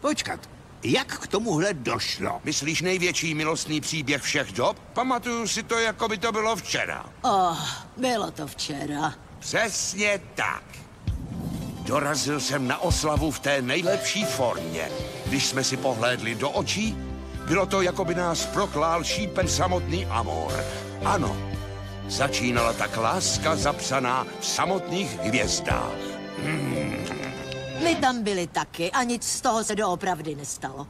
Počkat, jak k tomuhle došlo? Myslíš největší milostný příběh všech dob? Pamatuju si to, jako by to bylo včera. Oh, bylo to včera. Přesně tak. Dorazil jsem na oslavu v té nejlepší formě. Když jsme si pohlédli do očí, bylo to, jako by nás proklál šípem samotný Amor. Ano, začínala tak láska zapsaná v samotných hvězdách. My tam byli taky a nic z toho se doopravdy nestalo.